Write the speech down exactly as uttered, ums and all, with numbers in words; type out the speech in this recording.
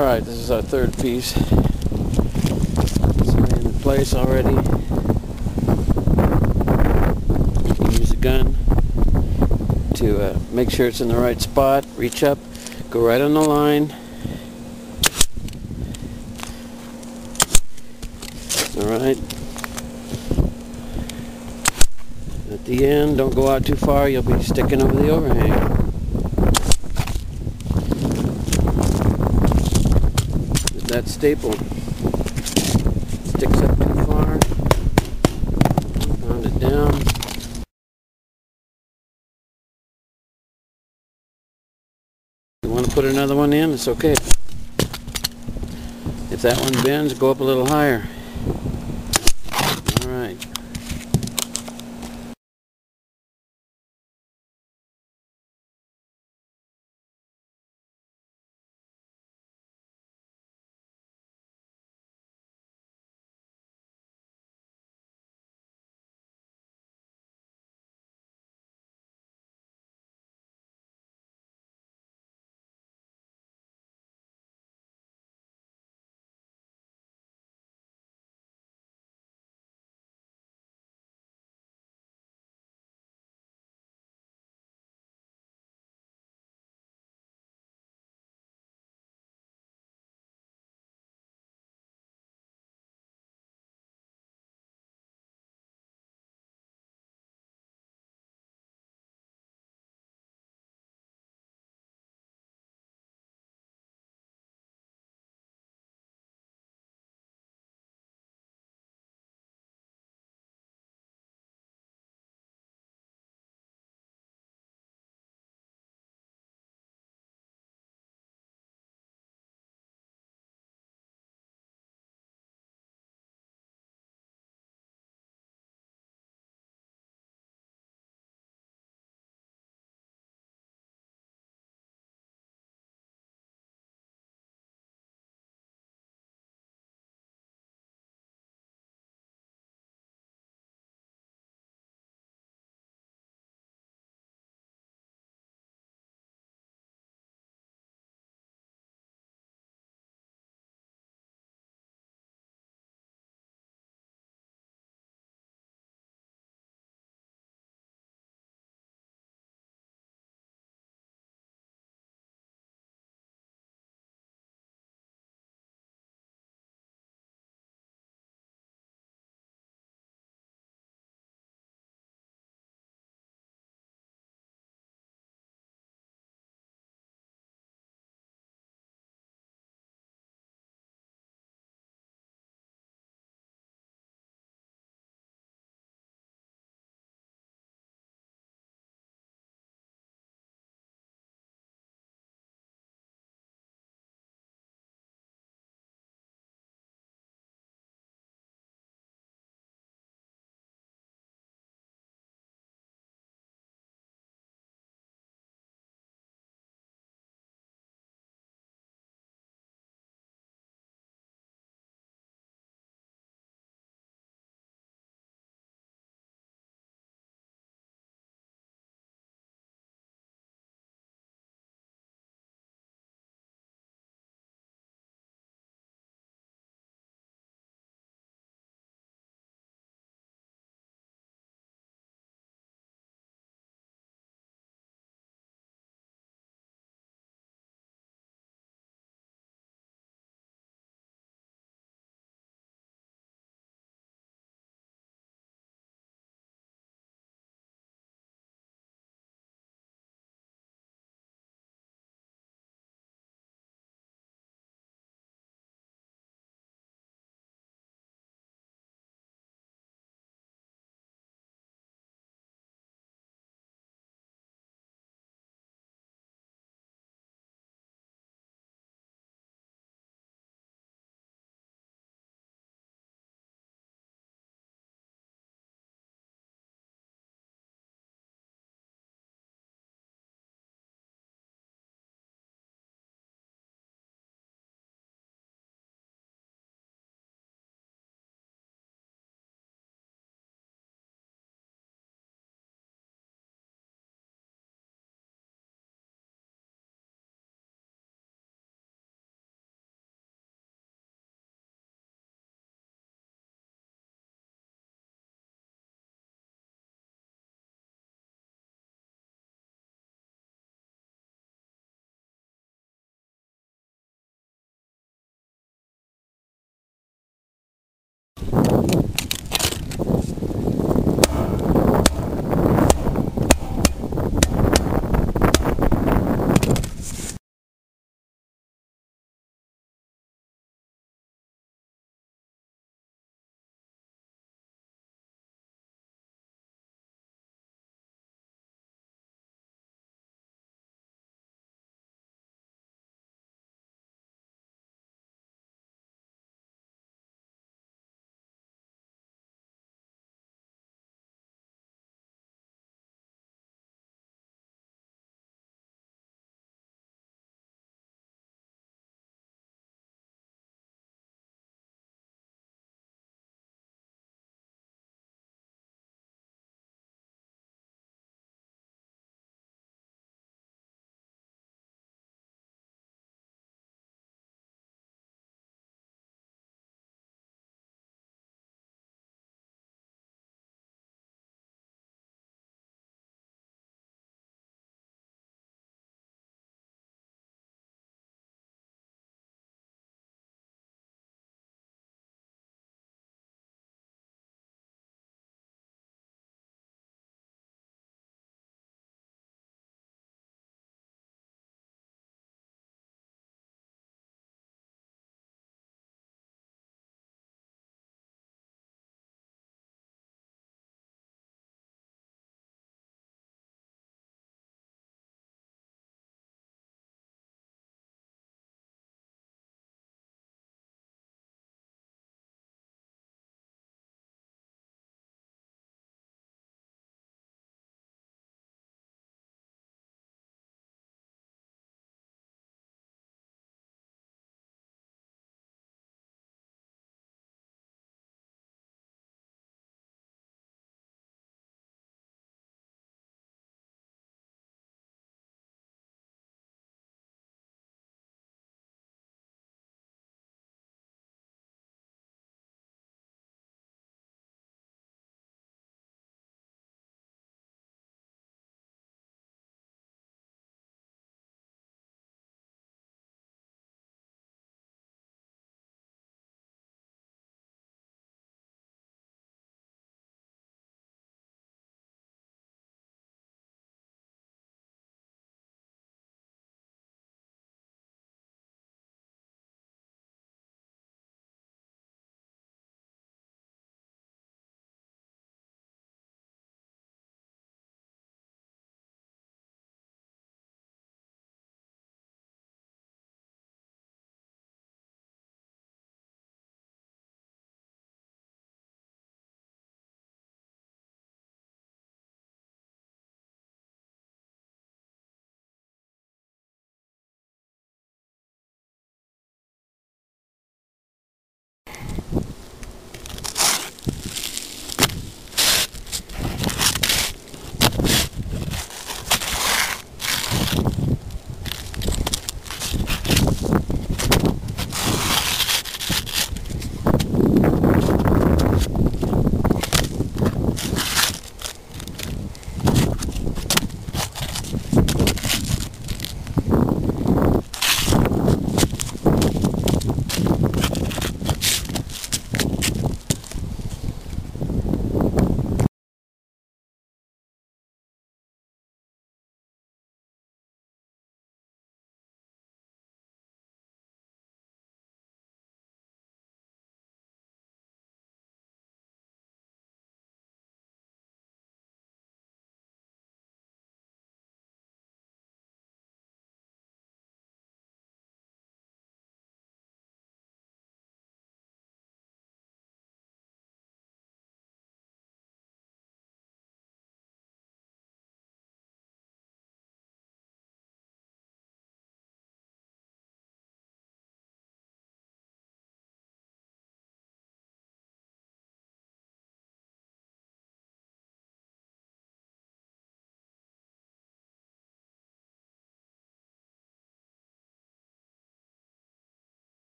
Alright, this is our third piece. It's in place already. You can use a gun to uh, make sure it's in the right spot. Reach up, go right on the line. Alright. At the end, don't go out too far, you'll be sticking over the overhang. That staple sticks up too far, round it down. You want to put another one in, it's okay. If that one bends, go up a little higher.